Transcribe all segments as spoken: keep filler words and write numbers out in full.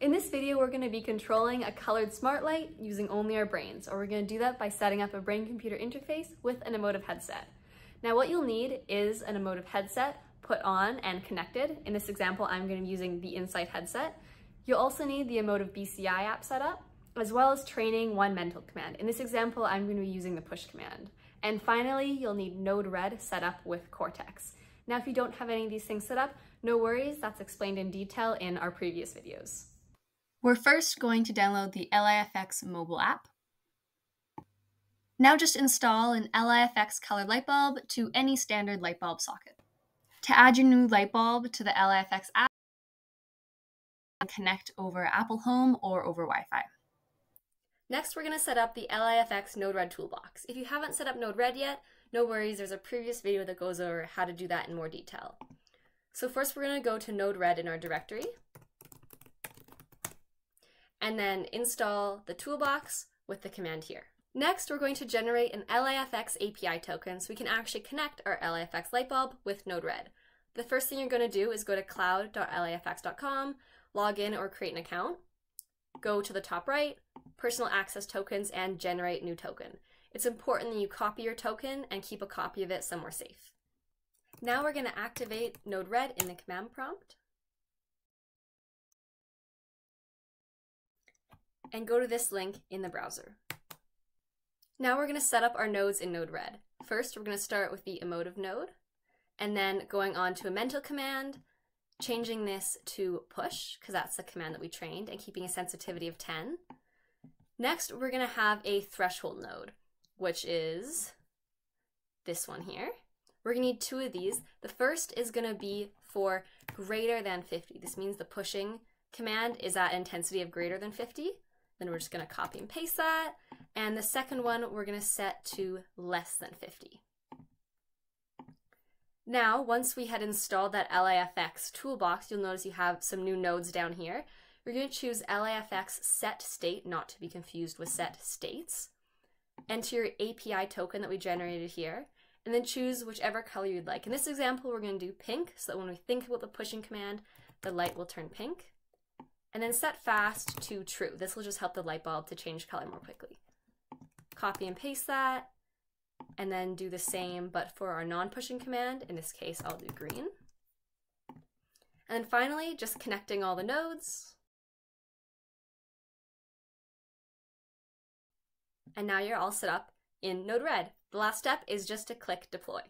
In this video, we're going to be controlling a colored smart light using only our brains, or we're going to do that by setting up a brain-computer interface with an Emotiv headset. Now what you'll need is an Emotiv headset put on and connected. In this example, I'm going to be using the Insight headset. You'll also need the Emotiv B C I app set up, as well as training one mental command. In this example, I'm going to be using the push command. And finally, you'll need Node-RED set up with Cortex. Now, if you don't have any of these things set up, no worries, that's explained in detail in our previous videos. We're first going to download the L I F X mobile app. Now just install an L I F X colored light bulb to any standard light bulb socket. To add your new light bulb to the L I F X app, connect over Apple Home or over Wi-Fi. Next, we're going to set up the L I F X Node-RED toolbox. If you haven't set up Node-RED yet, no worries, there's a previous video that goes over how to do that in more detail. So first we're going to go to Node-RED in our directory, and then install the toolbox with the command here. Next, we're going to generate an L I F X A P I token so we can actually connect our L I F X light bulb with Node-RED. The first thing you're going to do is go to cloud dot L I F X dot com, log in or create an account, go to the top right, personal access tokens, and generate new token. It's important that you copy your token and keep a copy of it somewhere safe. Now we're going to activate Node-RED in the command prompt, and go to this link in the browser. Now we're going to set up our nodes in Node-RED. First, we're going to start with the Emotiv node, and then going on to a mental command, changing this to push, because that's the command that we trained, and keeping a sensitivity of ten. Next, we're going to have a threshold node, which is this one here. We're going to need two of these. The first is going to be for greater than fifty. This means the pushing command is at intensity of greater than fifty. Then we're just going to copy and paste that. And the second one we're going to set to less than fifty. Now, once we had installed that L I F X toolbox, you'll notice you have some new nodes down here. We're going to choose L I F X set state, not to be confused with set states. Enter your A P I token that we generated here, and then choose whichever color you'd like. In this example, we're going to do pink, so that when we think about the pushing command, the light will turn pink. And then set fast to true. This will just help the light bulb to change color more quickly. Copy and paste that, and then do the same, but for our non-pushing command, in this case, I'll do green. And then finally, just connecting all the nodes. And now you're all set up in Node-RED. The last step is just to click deploy.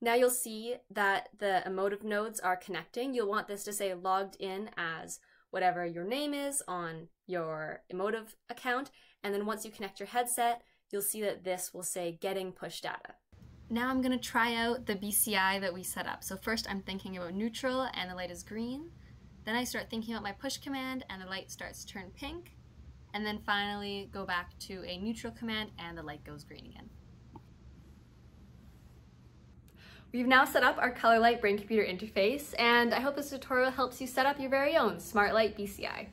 Now you'll see that the Emotiv nodes are connecting. You'll want this to say logged in as whatever your name is on your Emotiv account. And then once you connect your headset, you'll see that this will say getting push data. Now I'm going to try out the B C I that we set up. So first I'm thinking about neutral and the light is green. Then I start thinking about my push command and the light starts to turn pink. And then finally go back to a neutral command and the light goes green again. We've now set up our Color Light brain-computer interface, and I hope this tutorial helps you set up your very own Smart Light B C I.